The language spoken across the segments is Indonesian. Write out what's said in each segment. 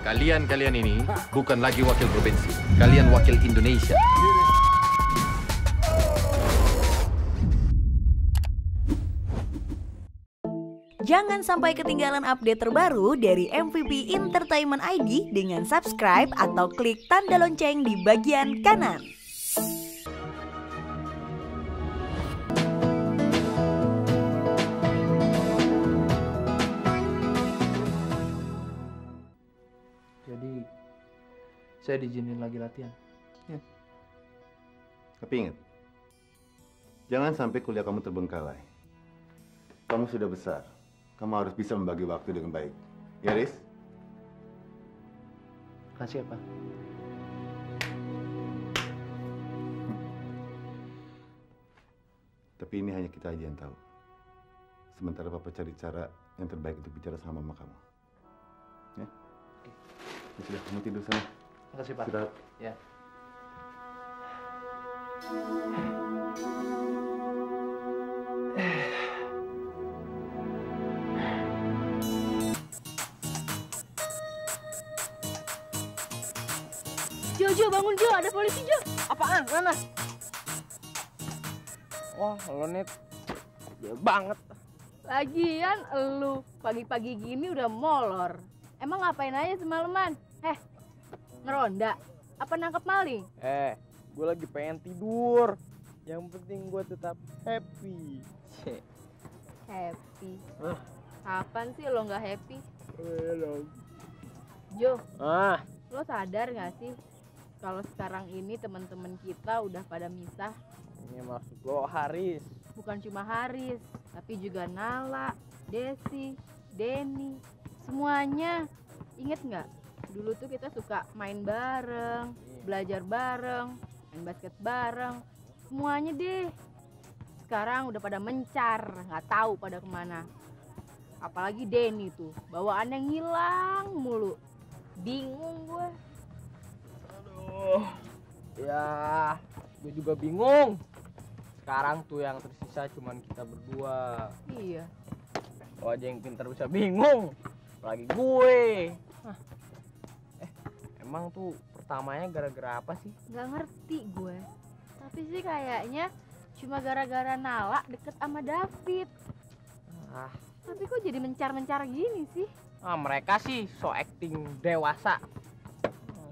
Kalian ini bukan lagi wakil provinsi. Kalian wakil Indonesia. Jangan sampai ketinggalan update terbaru dari MVP Entertainment ID dengan subscribe atau klik tanda lonceng di bagian kanan. Jadi, saya diizinin lagi latihan. Ya. Tapi ingat, jangan sampai kuliah kamu terbengkalai. Kamu sudah besar. Kamu harus bisa membagi waktu dengan baik. Ya, Riz? Makasih, Pak. Tapi ini hanya kita aja yang tahu. Sementara Papa cari cara yang terbaik untuk bicara sama Mama kamu. Ya? Oke. Ya, sudah, kamu tidur sana. Makasih, Pak. Sudah. Ya. Jo, bangun Jo, ada polisi Jo. Apaan? Mana? Wah, lo net banget. Lagian elu pagi-pagi gini udah molor. Emang ngapain aja semalaman? Heh, ngeronda? Apa nangkep maling? Gue lagi pengen tidur. Yang penting gue tetap happy. Happy? Kapan sih lo nggak happy? Jo, lo sadar nggak sih? Kalau sekarang ini teman-teman kita udah pada misah. Ini maksud lo Haris? Bukan cuma Haris, tapi juga Nala, Desi, Deni, semuanya. Ingat nggak? Dulu tuh kita suka main bareng, belajar bareng, main basket bareng, semuanya deh. Sekarang udah pada mencar, nggak tahu pada kemana. Apalagi Deni tuh, bawaannya ngilang mulu. Bingung gue. Ya, gue juga bingung. Sekarang tuh yang tersisa cuman kita berdua. Iya. Lo aja yang pintar bisa bingung. Apalagi gue. Emang tuh pertamanya gara-gara apa sih? Gak ngerti gue. Tapi sih kayaknya cuma gara-gara Nala deket sama David. Tapi kok jadi mencar-mencar gini sih? Mereka sih so acting dewasa.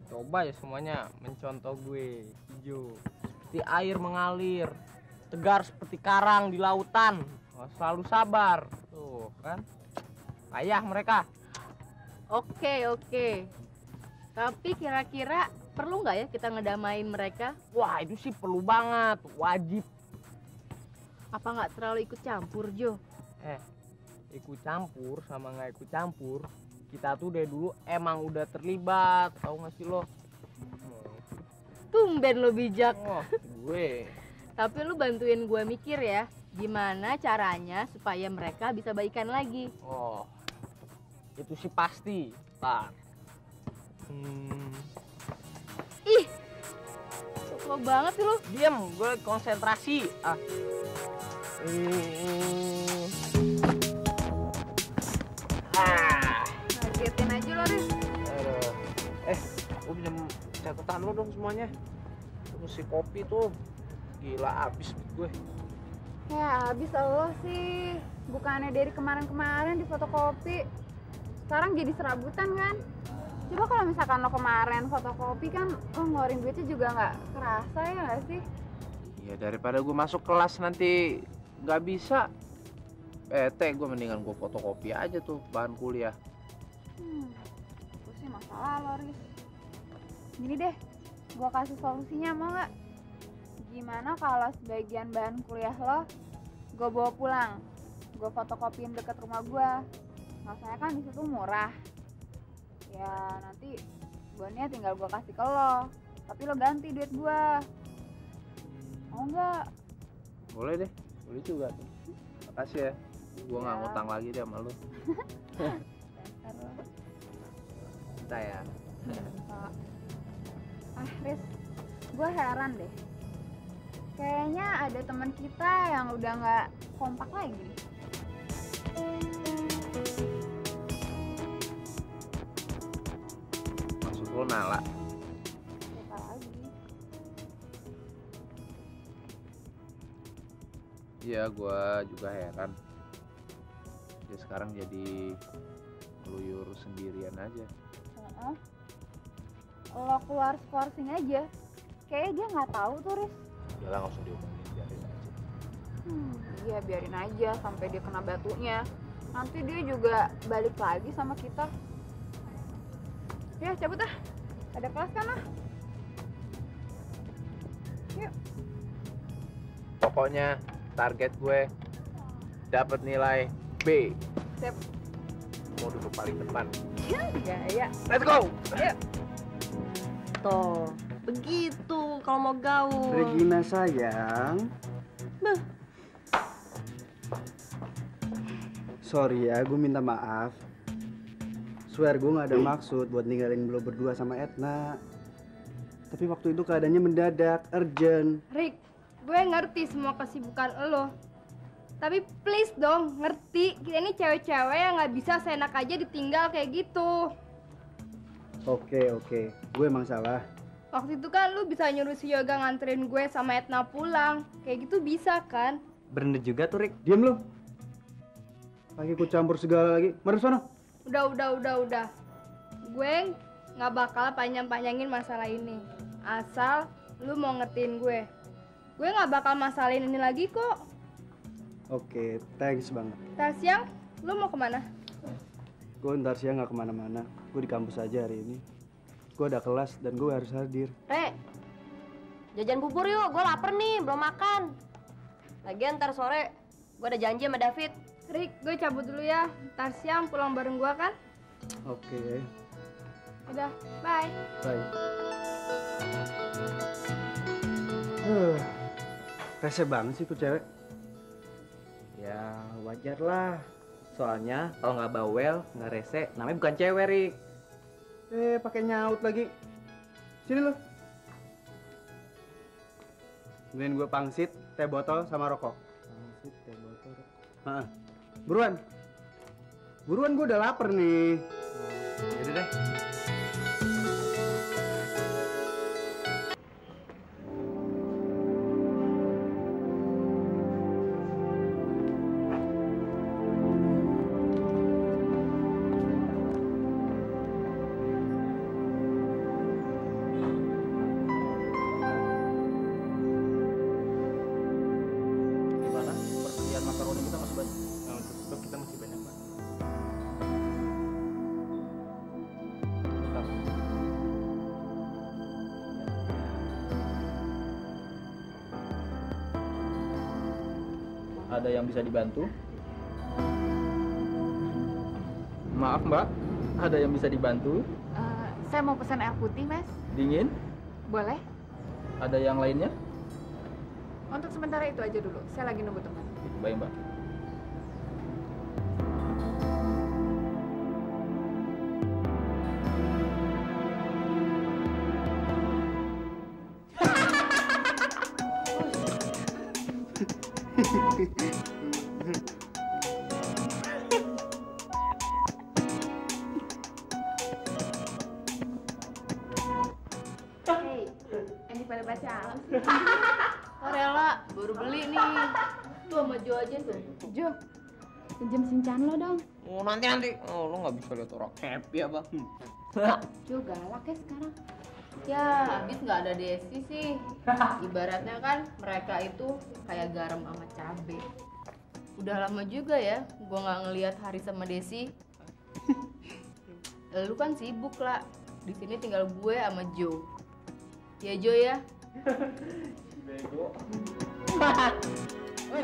Coba ya semuanya mencontoh gue, Jo. Seperti air mengalir, tegar seperti karang di lautan. Selalu sabar, tuh kan? Ayah mereka. Oke. Tapi kira-kira perlu nggak ya kita ngedamain mereka? Wah itu sih perlu banget, wajib. Apa nggak terlalu ikut campur, Jo? Ikut campur sama nggak ikut campur? Kita tuh dari dulu emang udah terlibat, tau gak sih lo? Tumben lo bijak. Gue. Tapi lo bantuin gue mikir ya, gimana caranya supaya mereka bisa baikan lagi. Itu sih pasti. Ih, lo banget sih lo. Diam, gue konsentrasi. Liatin aja lo, Riz. Gue pinjam catatan lo dong semuanya. Terus si kopi tuh gila abis gue. Ya abis Allah sih. Bukannya dari kemarin-kemarin di fotokopi. Sekarang jadi serabutan kan? Coba kalau misalkan lo kemarin fotokopi kan lo ngeluarin duitnya juga nggak kerasa ya nggak sih? Iya daripada gue masuk kelas nanti nggak bisa. Gue mendingan gue fotokopi aja tuh bahan kuliah. Itu sih masalah lo, Riz. Gini deh, gue kasih solusinya mau gak? Gimana kalau sebagian bahan kuliah lo gue bawa pulang, gue fotokopiin deket rumah gue. Masalahnya kan disitu murah. Ya nanti bonnya tinggal gue kasih ke lo, tapi lo ganti duit gue. Mau gak? Boleh deh, boleh juga tuh. Makasih ya, gue gak ngutang lagi deh sama lo. Kita ya. Riz, gue heran deh. Kayaknya ada teman kita yang udah nggak kompak lagi. Nala. Iya, gue juga heran. Dia sekarang jadi meluyur sendirian aja. Lo keluar skorsing aja. Kayaknya dia nggak tahu tuh, Riz. Udah lah, nggak usah diomongin, biarin aja. Iya, biarin aja sampai dia kena batunya. Nanti dia juga balik lagi sama kita. Ya, cabut ah. Ada kelas kan ah. Yuk. Pokoknya target gue dapat nilai B. Sip. Mau duduk paling depan. Ya. Let's go. Ayo. Tuh, begitu kalau mau gaul. Regina sayang. Beh. Sorry ya, gue minta maaf. Swear gue gak ada maksud buat ninggalin lo berdua sama Etna. Tapi waktu itu keadaannya mendadak, urgent. Rik, gue ngerti semua kesibukan lo. Tapi please dong, ngerti. Kita ini cewek-cewek yang gak bisa seenak aja ditinggal kayak gitu. Oke. Gue emang salah. Waktu itu kan lo bisa nyuruh si Yoga nganterin gue sama Etna pulang. Kayak gitu bisa kan? Bener juga tuh, Rik. Diam lo. Lagi ku campur segala lagi, mari sana. Udah. Gue nggak bakal panjang-panjangin masalah ini. Asal lu mau ngertiin gue. Gue nggak bakal masalahin ini lagi kok. Oke, thanks banget. Ntar siang, lu mau kemana? Gue ntar siang nggak kemana-mana. Gue di kampus aja hari ini. Gue ada kelas dan gue harus hadir. Re, jajan bubur yuk. Gue lapar nih, belum makan. Lagian ntar sore, gue ada janji sama David. Rik, gue cabut dulu ya. Ntar siang pulang bareng gue kan? Oke. Udah, bye. Bye. Rese banget sih tuh cewek. Ya wajar lah. Soalnya kalau nggak bawel, nggak rese, namanya bukan cewek, Rik. Pakai nyaut lagi. Sini lo. Beliin gue pangsit, teh botol, sama rokok. Pangsit, teh botol, rokok. Buruan gue udah lapar nih. Jadi deh. Ada yang bisa dibantu? Maaf mbak, ada yang bisa dibantu? Saya mau pesan air putih mas. Dingin? Boleh. Ada yang lainnya? Untuk sementara itu aja dulu, saya lagi nunggu teman. Baik mbak. Pinjam sinchan lo dong. Oh, nanti. Oh, lo nggak bisa lihat orang happy apa? Jo galak ya sekarang. Ya, abis nggak ada Desi sih. Ibaratnya kan mereka itu kayak garam sama cabe. Udah lama juga ya, gua nggak ngelihat Haris sama Desi. Lu kan sibuk lah. Di sini tinggal gue sama Jo. Ya Jo ya. Bego. Woi,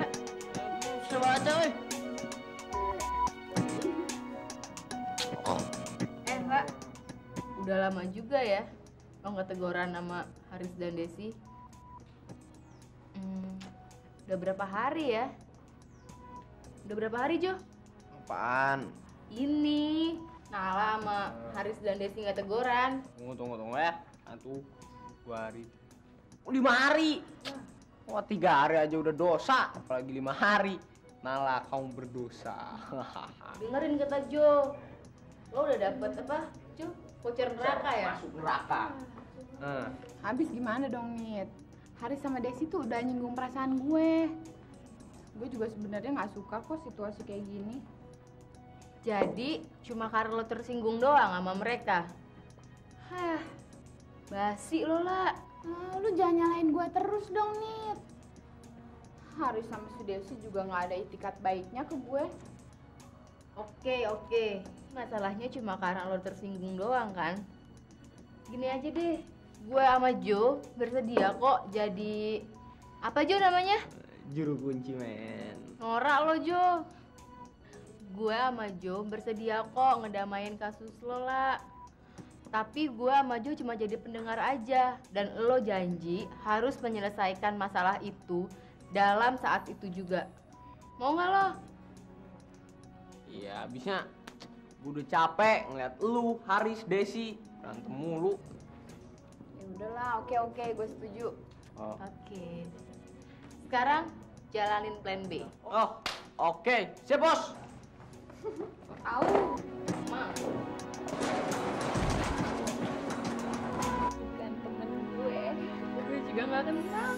coba aja woi. Mbak, udah lama juga ya lo nggak teguran sama Haris dan Desi. Udah berapa hari ya? Udah berapa hari Jo? Apaan? Ini Nala sama Haris dan Desi nggak teguran. Tunggu ya. 1, 2 hari. 5 hari. Wah, 3 hari aja udah dosa, apalagi 5 hari. Nala, kamu berdosa. Dengerin kata Jo. Lo udah dapet apa, Jo? Voucher neraka ya? Masuk neraka. Habis gimana dong, Nit? Haris sama Desi tuh udah nyinggung perasaan gue. Gue juga sebenarnya nggak suka kok situasi kayak gini. Jadi cuma karena lo tersinggung doang sama mereka? Hah, basi lo lah. Lo jangan nyalain gue terus dong, Nit. Haris sama si Desi juga nggak ada itikat baiknya ke gue. Oke. Masalahnya cuma karena lo tersinggung doang kan? Gini aja deh, gue sama Jo bersedia kok jadi... Apa Jo namanya? Juru kunci, men. Norak lo, Jo. Gue sama Jo bersedia kok ngedamain kasus lo lah. Tapi gue sama Jo cuma jadi pendengar aja. Dan lo janji harus menyelesaikan masalah itu dalam saat itu juga. Mau nggak lo? Iya, abisnya gue udah capek ngeliat lu, Haris, Desi, berantem mulu. Ya udahlah, oke, gue setuju. Oh. Oke. Sekarang jalanin plan B. Oh, oke. Siap, Bos. Au. Ma. Bukan temen gue juga gak kenal.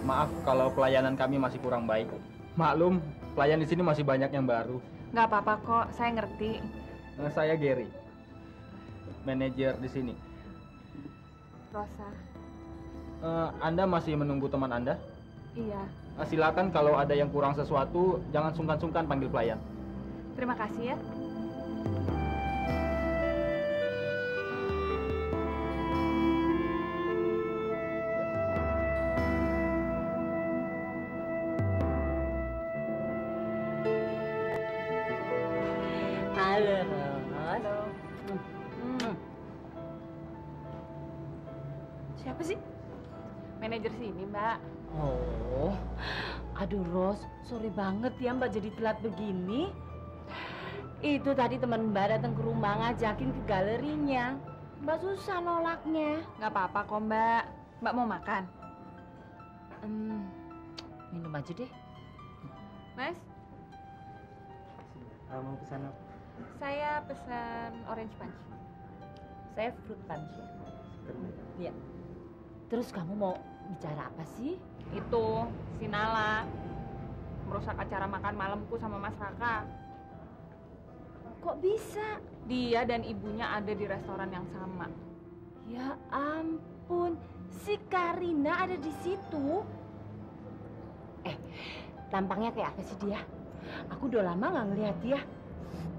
Maaf kalau pelayanan kami masih kurang baik. Maklum, pelayan di sini masih banyak yang baru. Gak apa-apa kok, saya ngerti. Saya Gerry, manajer di sini. Rossa. Anda masih menunggu teman Anda? Iya. Silakan kalau ada yang kurang sesuatu, jangan sungkan-sungkan panggil pelayan. Terima kasih ya. Halo. Siapa sih? Manajer sini, Mbak. Oh, aduh Ros, sorry banget ya Mbak jadi telat begini. Itu tadi teman Mbak datang ke rumah ngajakin ke galerinya. Mbak susah nolaknya. Gak apa-apa kok Mbak. Mbak mau makan? Minum aja deh. Mas? Mau pesan apa? Saya pesan orange punch. Saya fruit punch ya. Iya. Terus kamu mau bicara apa sih? Itu, si Nala merusak acara makan malamku sama Mas Raka. Kok bisa? Dia dan ibunya ada di restoran yang sama. Ya ampun, si Karina ada di situ. Tampangnya kayak apa sih dia? Aku udah lama nggak ngeliat dia.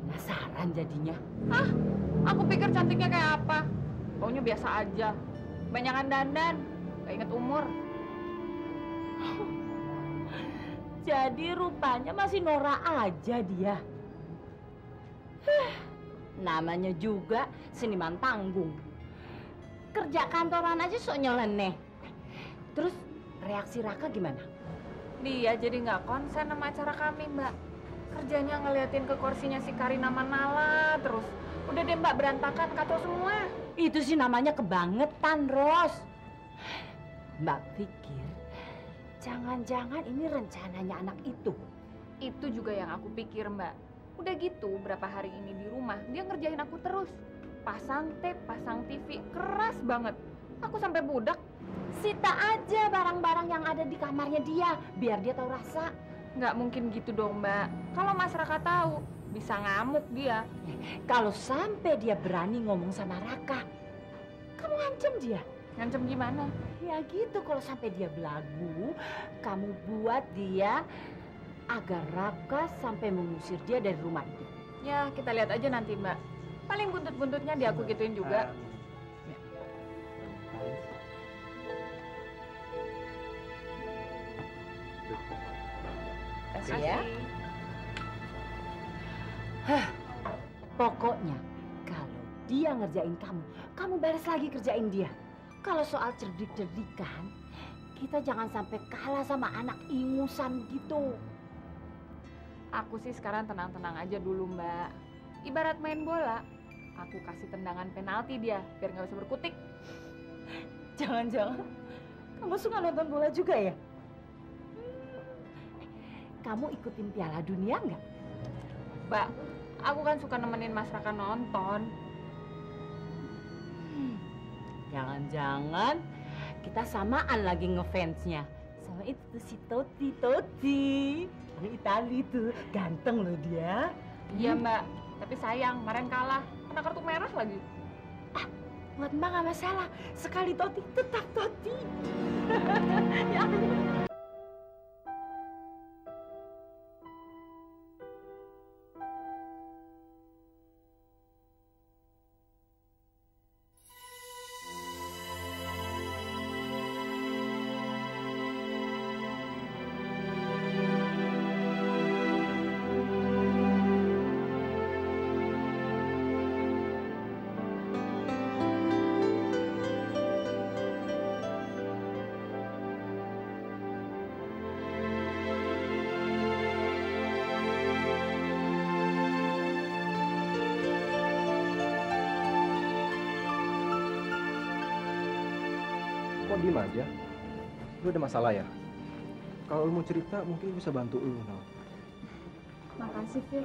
Penasaran jadinya. Hah? Aku pikir cantiknya kayak apa? Baunya biasa aja. Banyakan dandan. Gak inget umur. Jadi rupanya masih norak aja dia. Namanya juga seniman tanggung. Kerja kantoran aja sok nyeleneh. Terus reaksi Raka gimana? Dia jadi nggak konsen sama acara kami, Mbak. Kerjanya ngeliatin ke kursinya si Karina Manala terus. Udah deh Mbak, berantakan kacau semua. Itu sih namanya kebangetan, Ros. Mbak pikir, jangan-jangan ini rencananya anak itu. Itu juga yang aku pikir, Mbak. Udah gitu, berapa hari ini di rumah, dia ngerjain aku terus. Pasang tape, pasang TV, keras banget. Aku sampai budak. Sita aja barang-barang yang ada di kamarnya dia, biar dia tahu rasa. Nggak mungkin gitu dong, Mbak. Kalau Mas Raka tahu, bisa ngamuk dia. Kalau sampai dia berani ngomong sama Raka, kamu ngancem dia. Ngancem gimana? Ya gitu, kalau sampai dia belagu, kamu buat dia agar Raka sampai mengusir dia dari rumah itu. Ya, kita lihat aja nanti, Mbak. Paling buntut-buntutnya dia aku gituin juga. Kasih ya. Pokoknya, kalau dia ngerjain kamu balas lagi kerjain dia. Kalau soal cerdik-cerdikan, kita jangan sampai kalah sama anak ingusan gitu. Aku sih sekarang tenang-tenang aja dulu, Mbak. Ibarat main bola, aku kasih tendangan penalti dia, biar nggak bisa berkutik. Jangan-jangan, kamu suka nonton bola juga ya? Kamu ikutin Piala Dunia nggak? Mbak, Aku kan suka nemenin Mas Raka nonton. Jangan-jangan kita samaan lagi ngefansnya. Sama itu tuh si Totti. Dari Itali tuh, ganteng loh dia. Iya Mbak, tapi sayang, kemarin kalah. Kena kartu merah lagi. Ah, buat Mbak gak masalah. Sekali Totti, tetap Totti. Ya. Diem aja, lu ada masalah ya? Kalau lu mau cerita, mungkin bisa bantu lu. Makasih, Phil.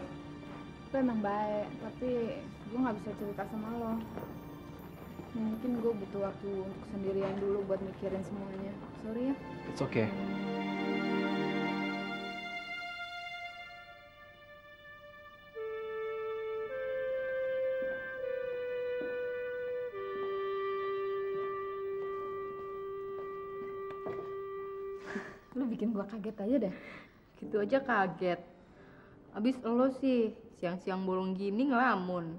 Lu emang baik, tapi gue nggak bisa cerita sama lo. Mungkin gue butuh waktu untuk sendirian dulu buat mikirin semuanya. Sorry ya. It's okay. Bikin gua kaget aja deh. Gitu aja kaget. Abis lo sih siang-siang bolong gini ngelamun.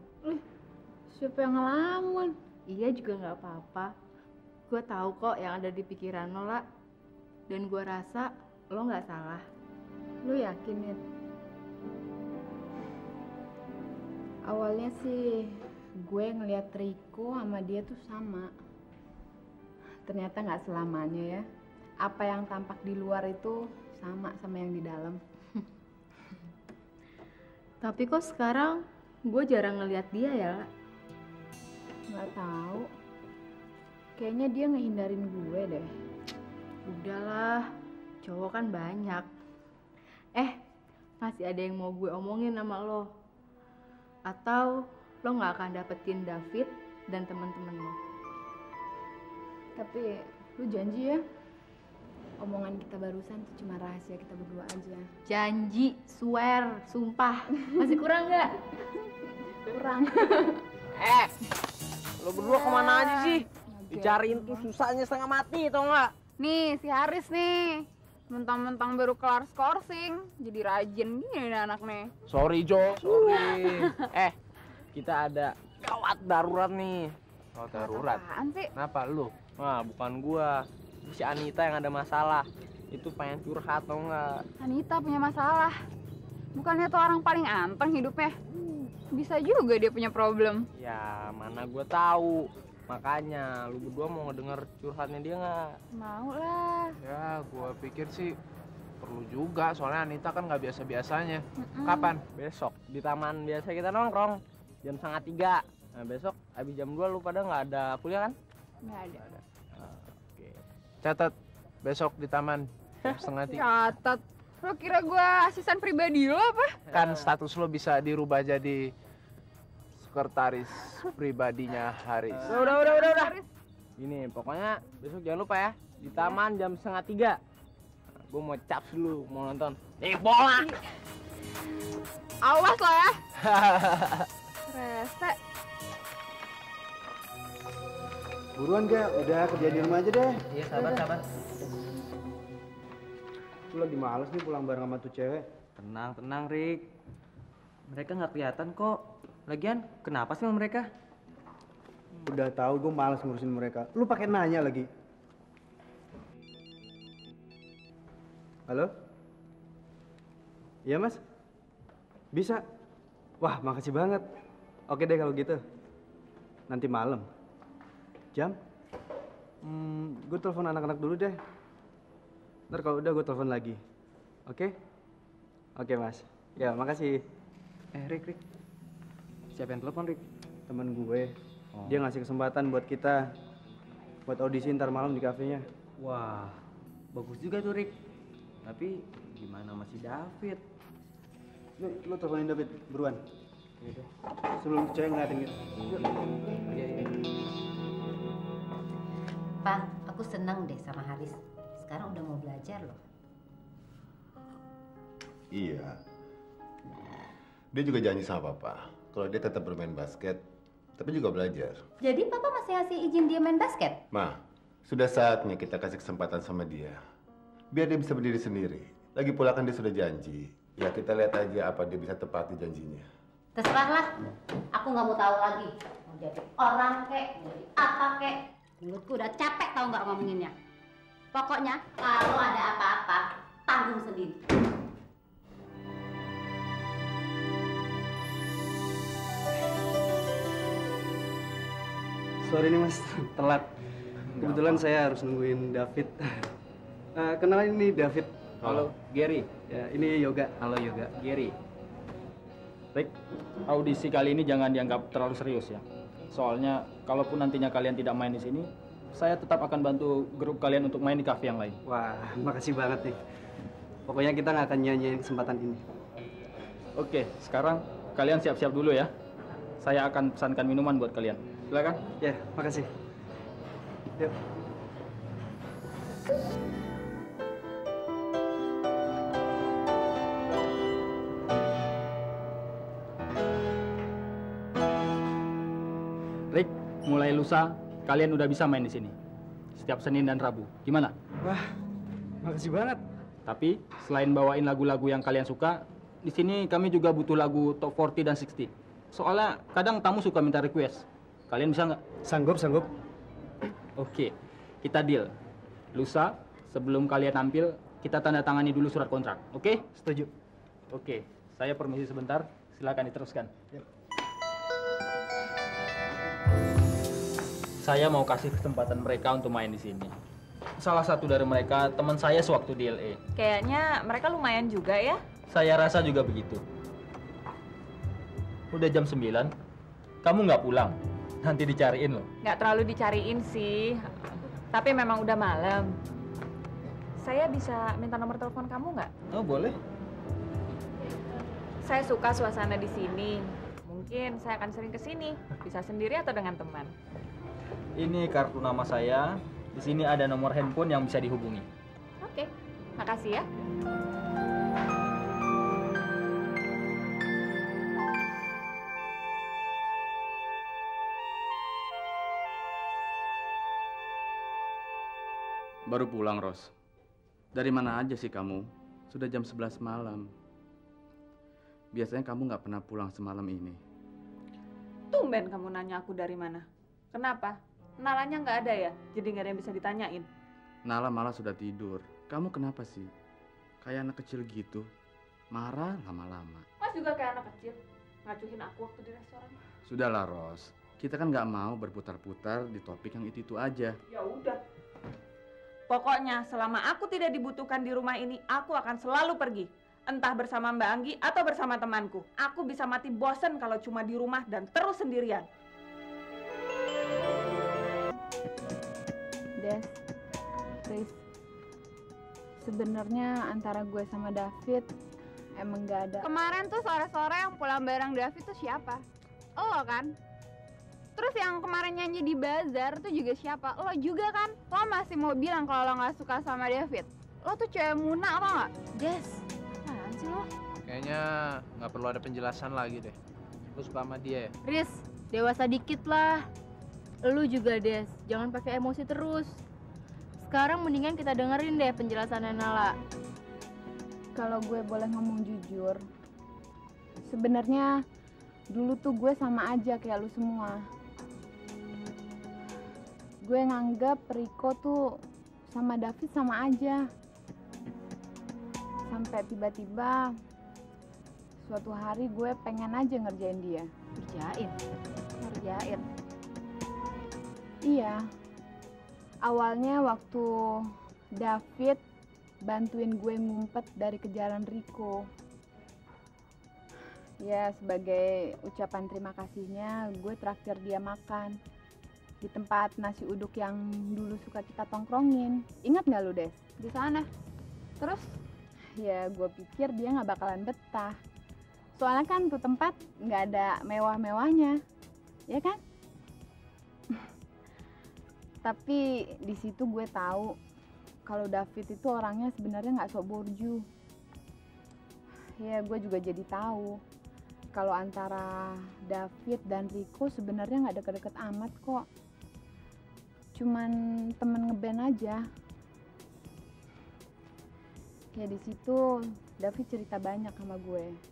Siapa yang ngelamun? Iya juga nggak apa-apa. Gua tahu kok yang ada di pikiran lo, lah. Dan gua rasa lo nggak salah. Lo yakin ya? Awalnya sih gue ngeliat Riko sama dia tuh sama. Ternyata nggak selamanya ya. Apa yang tampak di luar itu sama yang di dalam. Tapi kok sekarang gue jarang ngeliat dia ya? Nggak tahu. Kayaknya dia ngehindarin gue deh. Udahlah, cowok kan banyak. Masih ada yang mau gue omongin sama lo? Atau lo nggak akan dapetin David dan temen-temen lo? Tapi lo janji ya? Omongan kita barusan itu cuma rahasia kita berdua aja. Janji, swear, sumpah. Masih kurang nggak? Kurang. Lo berdua kemana aja sih? Dicariin tuh susahnya setengah mati, tau nggak? Nih, si Haris nih. Mentang-mentang baru kelar skorsing, jadi rajin gini anak nih. Sorry, Jo. Sorry. Kita ada gawat darurat nih. Gawat darurat? Apaan sih? Kenapa lu? Nah, bukan gua. Si Anita yang ada masalah, itu pengen curhat atau enggak? Anita punya masalah, bukannya tuh orang paling anteng hidupnya, bisa juga dia punya problem. Ya mana gue tahu, makanya lu berdua mau ngedenger curhatnya dia nggak? Mau lah. Ya gue pikir sih perlu juga, soalnya Anita kan nggak biasa-biasanya. Kapan? Besok di taman biasa kita nongkrong jam 2:30. Nah besok abis jam 2 lu pada nggak ada kuliah kan? Nggak ada. Catat, besok di taman 2:30. Catat, lo kira gue asisten pribadi lo apa? Kan status lo bisa dirubah jadi sekretaris pribadinya Haris. Udah. Ini pokoknya besok jangan lupa ya, di taman jam 2:30. Gue mau caps dulu, mau nonton. Bola! Awas lo ya! Rese. Buruan gak? Udah kerja di rumah aja deh. Iya sabar. Lu lagi males nih pulang bareng sama tuh cewek. Tenang Rik. Mereka nggak kelihatan kok. Lagian kenapa sih sama mereka? Udah tahu gue males ngurusin mereka. Lu pakai nanya lagi. Halo? Iya mas? Bisa? Wah makasih banget. Oke deh kalau gitu. Nanti malam. Jam? Gue telepon anak-anak dulu deh. Ntar kalau udah gue telepon lagi. Oke? Oke mas. Ya makasih. Rik. Siapa yang telepon Rik? Temen gue. Oh. Dia ngasih kesempatan buat kita buat audisi ntar malam di kafenya. Wah, bagus juga tuh Rik. Tapi gimana masih David? Lu teleponin David buruan. Yaudah. Sebelum cewek ngeliatin gitu. Pak, aku senang deh sama Haris. Sekarang udah mau belajar loh. Iya. Dia juga janji sama Papa. Kalau dia tetap bermain basket, tapi juga belajar. Jadi Papa masih ngasih izin dia main basket? Ma, sudah saatnya kita kasih kesempatan sama dia. Biar dia bisa berdiri sendiri. Lagi pula kan dia sudah janji. Ya kita lihat aja apa dia bisa tepati janjinya. Terserahlah, aku nggak mau tahu lagi. Mau jadi orang kek, jadi apa kek. Mulutku udah capek tau nggak ngomonginnya. Pokoknya kalau ada apa-apa, tanggung sendiri. Sorry nih mas, telat. Kebetulan saya harus nungguin David. Kenalan ini David. Halo, Gerry. Ya, ini Yoga. Halo Yoga. Gerry. Rick, audisi kali ini jangan dianggap terlalu serius ya. Soalnya, kalaupun nantinya kalian tidak main di sini, saya tetap akan bantu grup kalian untuk main di kafe yang lain. Wah, makasih banget nih. Pokoknya kita nggak akan nyanyiin kesempatan ini. Oke, sekarang kalian siap-siap dulu ya. Saya akan pesankan minuman buat kalian. Silakan. Ya, makasih. Yuk. Rick, mulai lusa kalian udah bisa main di sini. Setiap Senin dan Rabu. Gimana? Wah, makasih banget. Tapi selain bawain lagu-lagu yang kalian suka, di sini kami juga butuh lagu top 40 dan 60. Soalnya kadang tamu suka minta request. Kalian bisa nggak? Sanggup, sanggup. Oke, kita deal. Lusa, sebelum kalian tampil, kita tanda tangani dulu surat kontrak. Oke? Setuju. Oke, saya permisi sebentar. Silakan diteruskan. Yep. Saya mau kasih kesempatan mereka untuk main di sini. Salah satu dari mereka teman saya sewaktu di LA. Kayaknya mereka lumayan juga ya? Saya rasa juga begitu. Udah jam 9, kamu nggak pulang? Nanti dicariin loh. Nggak terlalu dicariin sih, tapi memang udah malam. Saya bisa minta nomor telepon kamu nggak? Oh boleh. Saya suka suasana di sini. Mungkin saya akan sering ke sini. Bisa sendiri atau dengan teman. Ini kartu nama saya. Di sini ada nomor handphone yang bisa dihubungi. Oke, makasih ya. Baru pulang, Ros. Dari mana aja sih kamu? Sudah jam 11 malam. Biasanya kamu nggak pernah pulang semalam ini. Tumben kamu nanya aku dari mana. Kenapa? Nalanya nggak ada ya? Jadi nggak ada yang bisa ditanyain. Nala malah sudah tidur. Kamu kenapa sih? Kayak anak kecil gitu. Marah lama-lama. Mas juga kayak anak kecil. Ngacuhin aku waktu di restoran. Sudahlah, Ros. Kita kan nggak mau berputar-putar di topik yang itu-itu aja. Ya udah. Pokoknya selama aku tidak dibutuhkan di rumah ini, aku akan selalu pergi. Entah bersama Mbak Anggi atau bersama temanku. Aku bisa mati bosan kalau cuma di rumah dan terus sendirian. Des, Kris, sebenarnya antara gue sama David emang gak ada. Kemarin tuh sore-sore yang pulang bareng David tuh siapa? Lo kan? Terus yang kemarin nyanyi di bazar tuh juga siapa? Lo juga kan? Lo masih mau bilang kalau lo gak suka sama David? Lo tuh cewek muna apa gak? Ges, apaan sih lo? Kayaknya gak perlu ada penjelasan lagi deh. Lo suka sama dia ya? Riz, dewasa dikit lah. Lo juga Des, jangan pakai emosi terus. Sekarang mendingan kita dengerin deh penjelasannya Nala. Kalau gue boleh ngomong jujur, sebenarnya dulu tuh gue sama aja kayak lo semua. Gue nganggap Riko tuh sama David sama aja. Sampai tiba-tiba suatu hari gue pengen aja ngerjain dia. Ngerjain? Ngerjain? Iya. Awalnya waktu David bantuin gue ngumpet dari kejaran Riko. Ya sebagai ucapan terima kasihnya gue traktir dia makan. Di tempat nasi uduk yang dulu suka kita tongkrongin. Ingat nggak lu Des? Di sana. Terus? Ya gue pikir dia nggak bakalan betah. Soalnya kan tuh tempat nggak ada mewah-mewahnya, ya kan? Tapi di situ gue tahu kalau David itu orangnya sebenarnya nggak sok borju. Ya gue juga jadi tahu kalau antara David dan Riko sebenarnya nggak deket-deket amat kok. Cuman temen ngeband aja. Ya di situ David cerita banyak sama gue.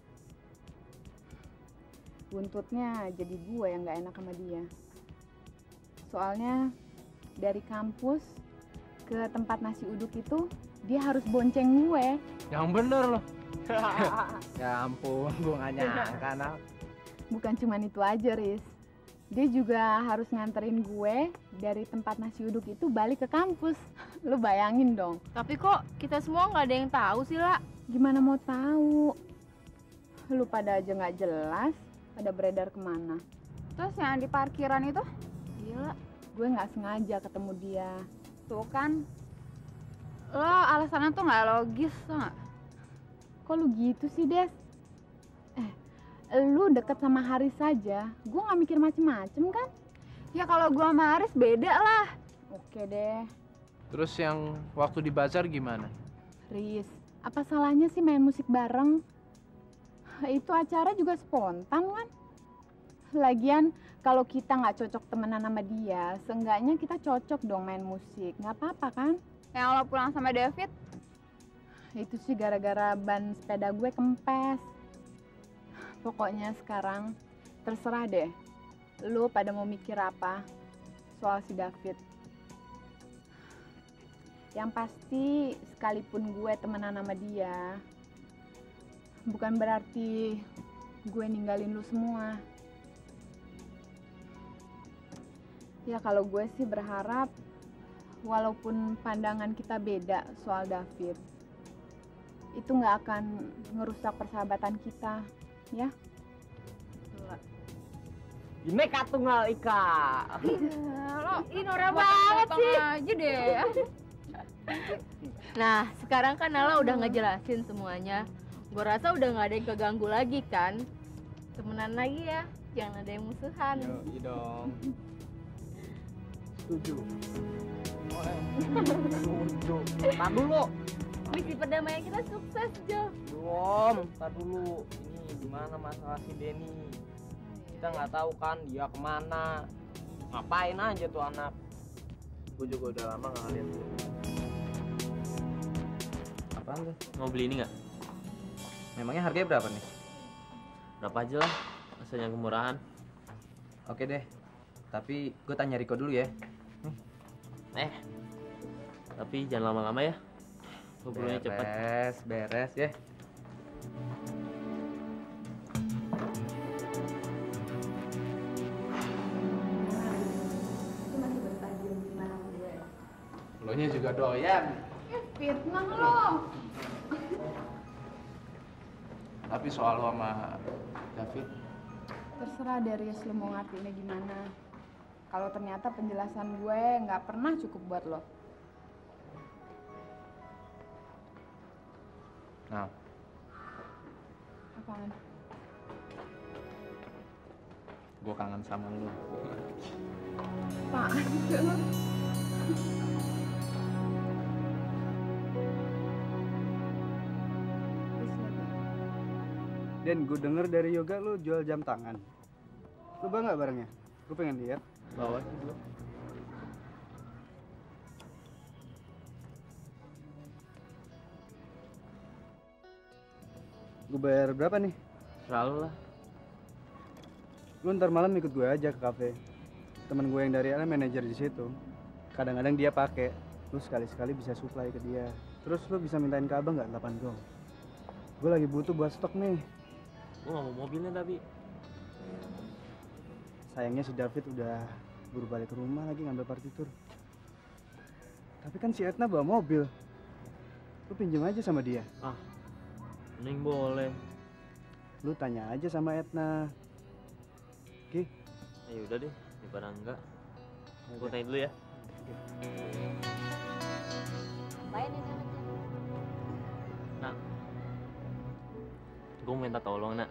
Buntutnya jadi gue yang nggak enak sama dia. Soalnya dari kampus ke tempat nasi uduk itu dia harus bonceng gue. Yang bener loh. Ya ampun, gue gak nyangka. Bukan cuman itu aja, Riz. Dia juga harus nganterin gue dari tempat nasi uduk itu balik ke kampus. Lu bayangin dong. Tapi kok kita semua nggak ada yang tahu sih, La? Gimana mau tahu? Lu pada aja nggak jelas, pada beredar kemana. Terus yang di parkiran itu? Iya, gue nggak sengaja ketemu dia. Tuh kan, lo alasannya tuh nggak logis, tuh nggak? Kok lu gitu sih, Des? Lu deket sama Haris saja, gue gak mikir macem-macem kan? Ya kalau gue sama Haris beda lah. Oke deh. Terus yang waktu di bazar gimana? Riz, apa salahnya sih main musik bareng? Itu acara juga spontan kan? Lagian kalau kita gak cocok temenan sama dia, seenggaknya kita cocok dong main musik, gak apa-apa kan? Yang lo pulang sama David? Itu sih gara-gara ban sepeda gue kempes. Pokoknya sekarang terserah deh lu pada mau mikir apa soal si David. Yang pasti sekalipun gue temenan sama dia, bukan berarti gue ninggalin lu semua. Ya kalau gue sih berharap walaupun pandangan kita beda soal David, itu nggak akan ngerusak persahabatan kita, ya? Ini katunggal Ika. Lo inora banget sih. Aja deh. Nah, sekarang kan Nala udah ngejelasin semuanya. Gue rasa udah nggak ada yang keganggu lagi kan? Temenan lagi ya, jangan ada yang musuhan. Yoi dong. Setuju. Setuju. Tahan dulu. Misi perdamaian kita sukses, Jo. Belum, ntar dulu. Ini gimana masalah si Deni? Kita nggak tahu kan dia kemana, ngapain aja tuh anak. Gue juga udah lama nggak lihat. Apaan tuh? Mau beli ini nggak? Memangnya harganya berapa nih? Berapa aja lah, asalnya kemurahan. Oke deh, tapi gue tanya Riko dulu ya. Tapi jangan lama-lama ya. Beres, cepat. Beres ya. Lo nya juga doyan. Ya fitnah lo. Tapi soal lo sama David, terserah dari lo mau ngertiinnya gimana. Kalau ternyata penjelasan gue nggak pernah cukup buat lo. Nah, apaan? Gue kangen sama lu. Apaan sih lu? Den, gue denger dari Yoga lu jual jam tangan. Lu bawa nggak barangnya? Gue pengen lihat. Bawa sih lu. Gue bayar berapa nih? Selalu lah. Lu ntar malam ikut gue aja ke kafe. Temen gue yang dari Alem manajer di situ. Kadang-kadang dia pakai. Lu sekali-sekali bisa supply ke dia. Terus lu bisa mintain ke abang nggak 8 dong? Gue lagi butuh buat stok nih. Gue nggak mau mobilnya tapi. Sayangnya si David udah buru balik ke rumah lagi ngambil partitur. Tapi kan si Etna bawa mobil. Lu pinjam aja sama dia. Ah. Neng boleh. Lu tanya aja sama Etna. Oke? Okay? Ayo udah deh, di barang enggak. Gue tanya dulu ya. Ngapain ini namanya? Nak, gue minta tolong, Nak.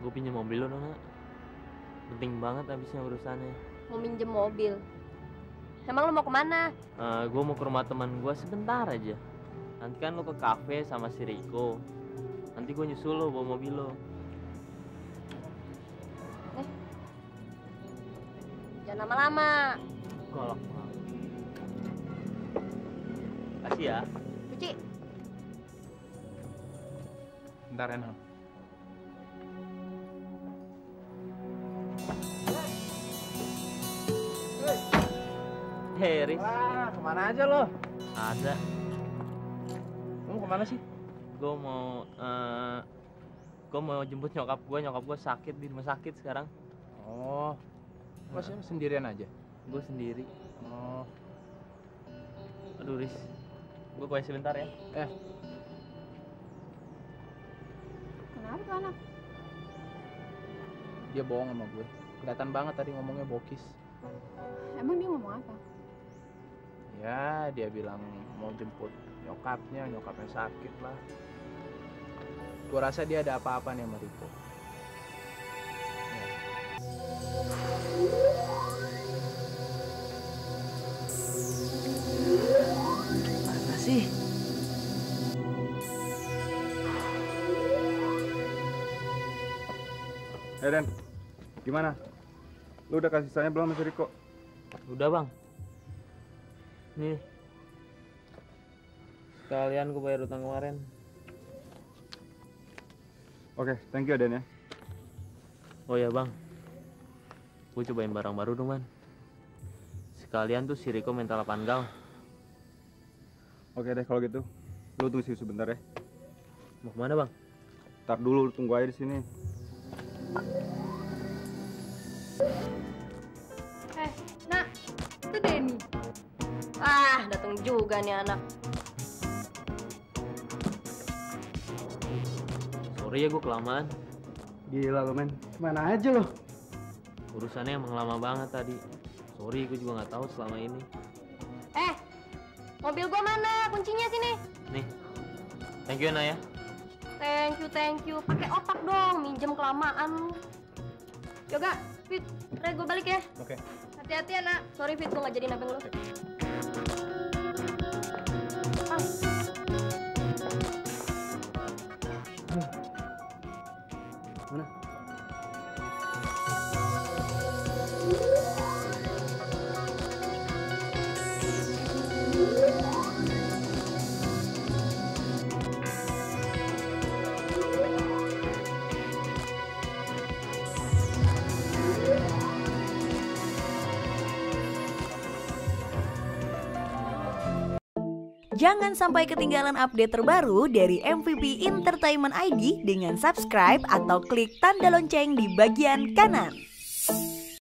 Gue pinjem mobil lo dong, Nak. Penting banget abisnya urusannya. Mau minjem mobil? Emang lo mau kemana? Gue mau ke rumah teman gue sebentar aja. Nanti kan lo ke kafe sama si Riko. Nanti gue nyusul lo bawa mobil lo. Jangan lama-lama. Golok. Kasih ya. Cuci. Bentar, Enang. Hey, Riz. Wah, kemana aja lo? Ada. Lo kemana sih? Gue mau jemput nyokap gue. Nyokap gue sakit di rumah sakit sekarang. Oh, masih sendirian aja? Gue sendiri. Oh. Aduh, Riz. Gue kuliah sebentar ya. Kenapa tuh anak? Dia bohong sama gue. Kelihatan banget tadi ngomongnya bokis. Emang dia ngomong apa? Ya, dia bilang mau jemput nyokapnya sakit lah. Gue rasa dia ada apa-apa nih sama Riko. Apa sih? Den, gimana? Lu udah kasih sayang belum sama Riko? Udah, Bang. Nih. Sekalian gue bayar utang kemarin. Oke, thank you, Den ya. Oh ya, Bang. Gue cobain barang baru dong, Man. Sekalian tuh si Riko minta 8 gal. Oke deh kalau gitu. Lu tunggu sini sebentar ya. Mau kemana, Bang? Ntar dulu, tunggu aja di sini. Nak, itu Deni. Ah, datang juga nih anak. Sorry ya gue kelamaan. Gila lo, Men. Mana aja lo? Urusannya emang lama banget tadi. Sorry, gue juga nggak tahu selama ini. Mobil gue mana? Kuncinya sini. Nih. Thank you, Naya. Thank you. Pakai otak dong, minjem kelamaan. Yoga, Fit, Rek, gue balik ya. Oke. Hati-hati ya, Nak. Sorry, Fit, gue nggak jadi nabeng lo. Jangan sampai ketinggalan update terbaru dari MVP Entertainment ID dengan subscribe atau klik tanda lonceng di bagian kanan.